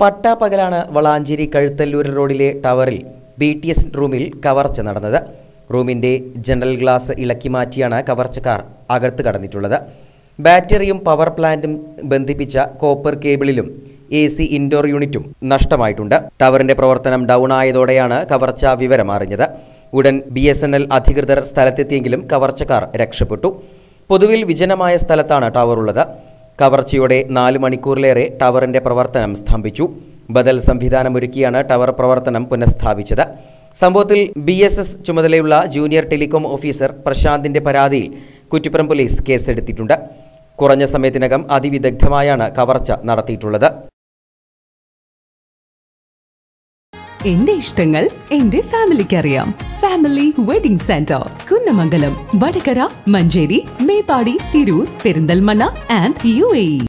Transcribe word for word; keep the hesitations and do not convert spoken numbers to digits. പട്ടാപ്പകലാണ് വളാഞ്ചേരി കഴുത്തല്ലൂർ റോഡിലെ ടവറിൽ B T S റൂമിൽ കവർച്ച നടന്നത്. റൂമിൻ്റെ ജനറൽ ഗ്ലാസ് ഇളക്കി മാറ്റിയാണ് കവർച്ചക്കാർ അകത്ത് കടന്നിട്ടുള്ളത്. ബാറ്ററിയും പവർ പ്ലാന്റും ബന്ധിപ്പിച്ച കോപ്പർ കേബിളിലും എ സി ഇൻഡോർ യൂണിറ്റും നഷ്ടമായിട്ടുണ്ട്. ടവറിൻ്റെ പ്രവർത്തനം ഡൗൺ ആയതോടെയാണ് കവർച്ച വിവരമറിഞ്ഞത്. ഉടൻ ബി എസ് എൻ എൽ അധികൃതർ സ്ഥലത്തെത്തിയെങ്കിലും കവർച്ചക്കാർ രക്ഷപ്പെട്ടു. പൊതുവിൽ വിജനമായ സ്ഥലത്താണ് ടവറുള്ളത്. കവർച്ചയോടെ നാല് മണിക്കൂറിലേറെ ടവറിൻ്റെ പ്രവർത്തനം സ്തംഭിച്ചു. ബദൽ സംവിധാനമൊരുക്കിയാണ് ടവർ പ്രവർത്തനം പുനഃസ്ഥാപിച്ചത്. സംഭവത്തിൽ ബി എസ് എസ് ചുമതലയുള്ള ജൂനിയർ ടെലികോം ഓഫീസർ പ്രശാന്തിൻ്റെ പരാതിയിൽ കുറ്റിപ്പുറം പോലീസ് കേസെടുത്തിട്ടുണ്ട്. കുറഞ്ഞ സമയത്തിനകം അതിവിദഗ്ധമായാണ് കവർച്ച നടത്തിയിട്ടുള്ളത്. എന്റെ ഇഷ്ടങ്ങൾ എന്റെ ഫാമിലിക്ക് അറിയാം. Family wedding centre, Kunnamangalam, Vadakara, Manjeri, Meppadi, Tirur, Perinthalmanna and U A E.